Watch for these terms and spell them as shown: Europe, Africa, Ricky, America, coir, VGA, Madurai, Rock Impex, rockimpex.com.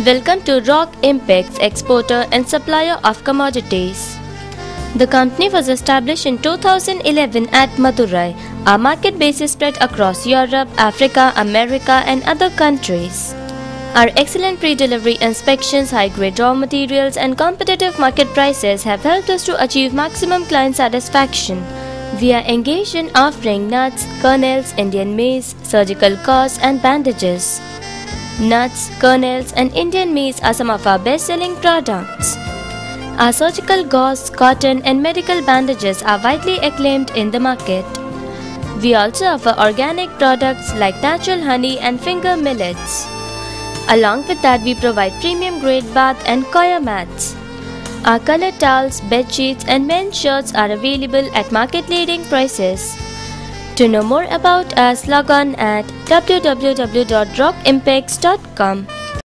Welcome to Rock Impex, exporter and supplier of commodities. The company was established in 2011 at Madurai. Our market base is spread across Europe, Africa, America and other countries. Our excellent pre-delivery inspections, high-grade raw materials and competitive market prices have helped us to achieve maximum client satisfaction. We are engaged in offering nuts, kernels, Indian maize, surgical gauze and bandages. Nuts, kernels and Indian maize are some of our best-selling products. Our surgical gauze, cotton and medical bandages are widely acclaimed in the market. We also offer organic products like natural honey and finger millets. Along with that, we provide premium grade bath and coir mats. Our color towels, bed sheets and men's shirts are available at market-leading prices. To know more about us, log on at www.rockimpex.com.